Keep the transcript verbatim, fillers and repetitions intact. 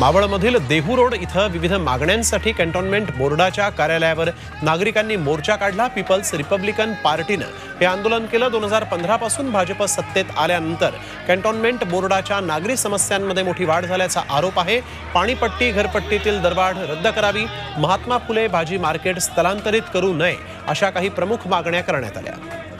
मावळमधील देहुरोड इथं विविध मागण्यांसाठी कॅन्टोमेंट बोर्डाच्या कार्यालयावर नागरिकांनी मोर्चा काढला। पीपल्स रिपब्लिकन पार्टीनं हे आंदोलन केलं। दोन हजार पंधरा पासून भाजप सत्तेत आल्यानंतर कॅन्टोमेंट बोर्डाच्या नागरी समस्यांमध्ये मोठी वाढ झाल्याचा आरोप आहे। पाणीपट्टी घरपट्टीतील दरवाढ रद्द करावी, महात्मा फुले भाजी मार्केट स्थलांतरित करू नये अशा काही प्रमुख मागण्या करण्यात आल्या।